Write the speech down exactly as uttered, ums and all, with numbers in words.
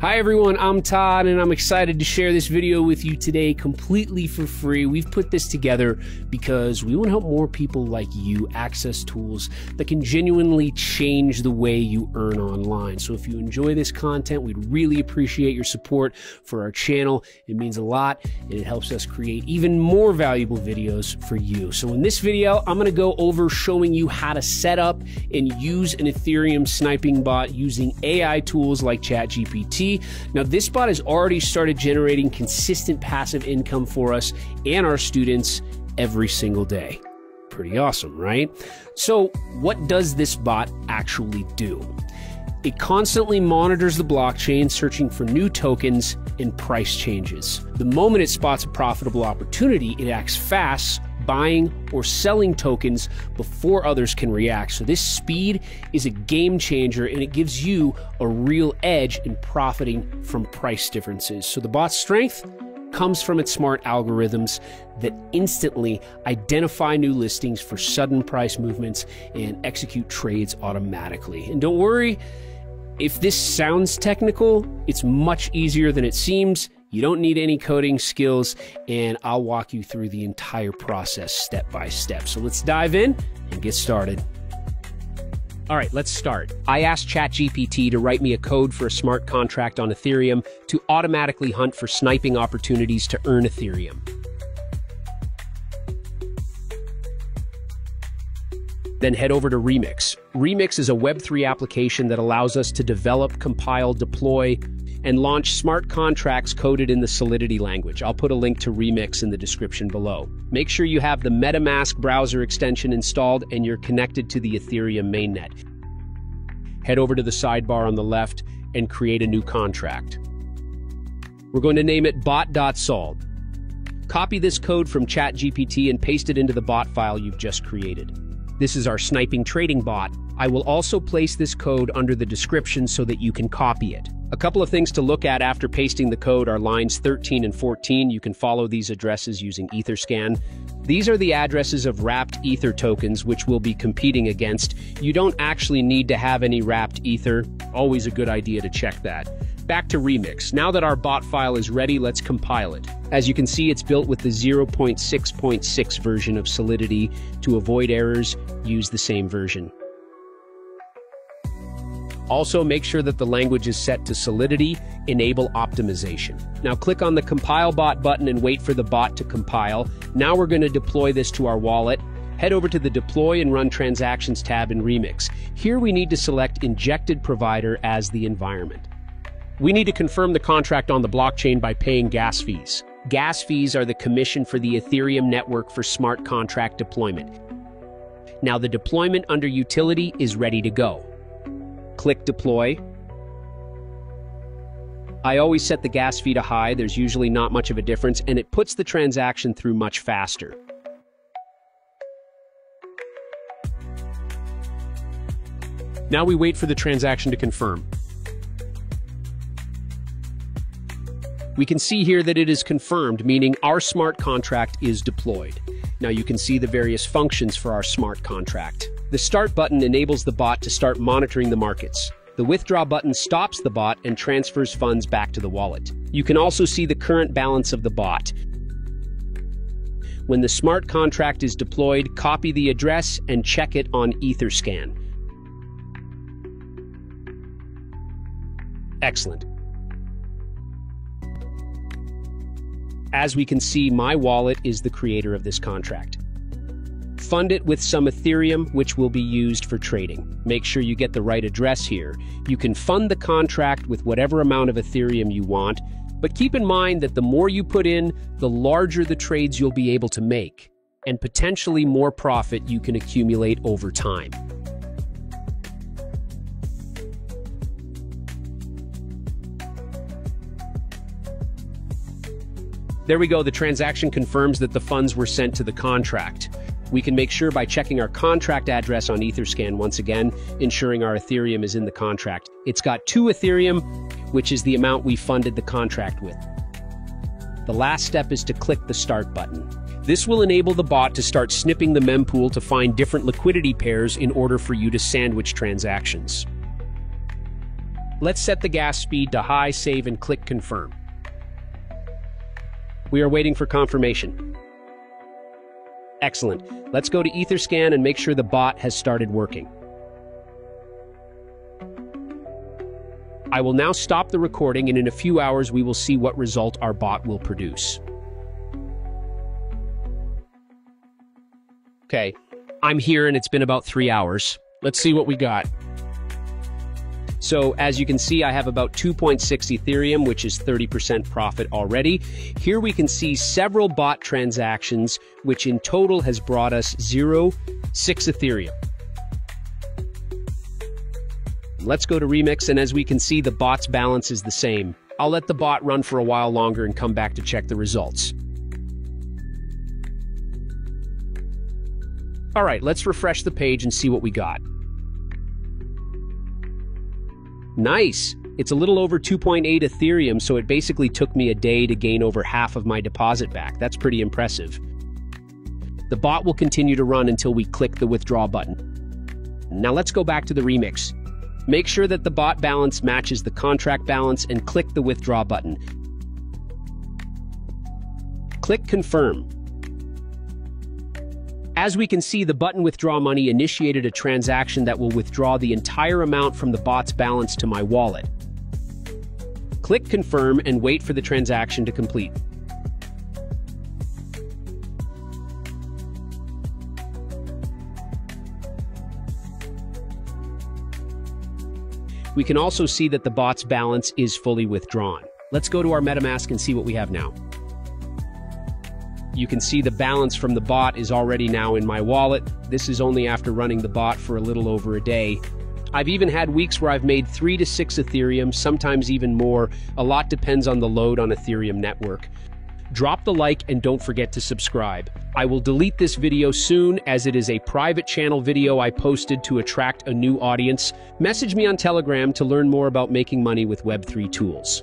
Hi everyone, I'm Todd and I'm excited to share this video with you today completely for free. We've put this together because we want to help more people like you access tools that can genuinely change the way you earn online. So if you enjoy this content, we'd really appreciate your support for our channel. It means a lot and it helps us create even more valuable videos for you. So in this video, I'm going to go over showing you how to set up and use an Ethereum sniping bot using A I tools like ChatGPT. Now, this bot has already started generating consistent passive income for us and our students every single day. Pretty awesome, right? So what does this bot actually do? It constantly monitors the blockchain, searching for new tokens and price changes. The moment it spots a profitable opportunity, it acts fast, buying or selling tokens before others can react. So this speed is a game changer and it gives you a real edge in profiting from price differences. So the bot's strength comes from its smart algorithms that instantly identify new listings for sudden price movements and execute trades automatically. And don't worry, if this sounds technical, it's much easier than it seems. You don't need any coding skills, and I'll walk you through the entire process step by step. So let's dive in and get started. All right, let's start. I asked ChatGPT to write me a code for a smart contract on Ethereum to automatically hunt for sniping opportunities to earn Ethereum. Then head over to Remix. Remix is a Web three application that allows us to develop, compile, deploy, and launch smart contracts coded in the Solidity language. I'll put a link to Remix in the description below. Make sure you have the MetaMask browser extension installed and you're connected to the Ethereum mainnet. Head over to the sidebar on the left and create a new contract. We're going to name it bot.sol. Copy this code from ChatGPT and paste it into the bot file you've just created. This is our sniping trading bot. I will also place this code under the description so that you can copy it. A couple of things to look at after pasting the code are lines thirteen and fourteen. You can follow these addresses using Etherscan. These are the addresses of wrapped Ether tokens, which we'll be competing against. You don't actually need to have any wrapped Ether. Always a good idea to check that. Back to Remix. Now that our bot file is ready, let's compile it. As you can see, it's built with the zero point six point six version of Solidity. To avoid errors, use the same version. Also, make sure that the language is set to Solidity, enable optimization. Now click on the Compile Bot button and wait for the bot to compile. Now we're going to deploy this to our wallet. Head over to the Deploy and Run Transactions tab in Remix. Here we need to select Injected Provider as the environment. We need to confirm the contract on the blockchain by paying gas fees. Gas fees are the commission for the Ethereum network for smart contract deployment. Now the deployment under Utility is ready to go. Click Deploy. I always set the gas fee to high, there's usually not much of a difference, and it puts the transaction through much faster. Now we wait for the transaction to confirm. We can see here that it is confirmed, meaning our smart contract is deployed. Now you can see the various functions for our smart contract. The Start button enables the bot to start monitoring the markets. The Withdraw button stops the bot and transfers funds back to the wallet. You can also see the current balance of the bot. When the smart contract is deployed, copy the address and check it on Etherscan. Excellent. As we can see, my wallet is the creator of this contract. Fund it with some Ethereum, which will be used for trading. Make sure you get the right address here. You can fund the contract with whatever amount of Ethereum you want, but keep in mind that the more you put in, the larger the trades you'll be able to make, and potentially more profit you can accumulate over time. There we go, the transaction confirms that the funds were sent to the contract. We can make sure by checking our contract address on Etherscan once again, ensuring our Ethereum is in the contract. It's got two Ethereum, which is the amount we funded the contract with. The last step is to click the Start button. This will enable the bot to start snipping the mempool to find different liquidity pairs in order for you to sandwich transactions. Let's set the gas speed to high, save, and click confirm. We are waiting for confirmation. Excellent. Let's go to Etherscan and make sure the bot has started working. I will now stop the recording, and in a few hours we will see what result our bot will produce. Okay, I'm here and it's been about three hours. Let's see what we got. So as you can see, I have about two point six Ethereum, which is thirty percent profit already. Here we can see several bot transactions, which in total has brought us zero point six Ethereum. Let's go to Remix, and as we can see, the bot's balance is the same. I'll let the bot run for a while longer and come back to check the results. All right, let's refresh the page and see what we got. Nice! It's a little over two point eight Ethereum, so it basically took me a day to gain over half of my deposit back. That's pretty impressive. The bot will continue to run until we click the withdraw button. Now let's go back to the Remix. Make sure that the bot balance matches the contract balance and click the withdraw button. Click confirm. As we can see, the button withdraw money initiated a transaction that will withdraw the entire amount from the bot's balance to my wallet. Click confirm and wait for the transaction to complete. We can also see that the bot's balance is fully withdrawn. Let's go to our MetaMask and see what we have now. You can see the balance from the bot is already now in my wallet. This is only after running the bot for a little over a day. I've even had weeks where I've made three to six Ethereum, sometimes even more. A lot depends on the load on Ethereum network. Drop the like and don't forget to subscribe. I will delete this video soon as it is a private channel video I posted to attract a new audience. Message me on Telegram to learn more about making money with Web three tools.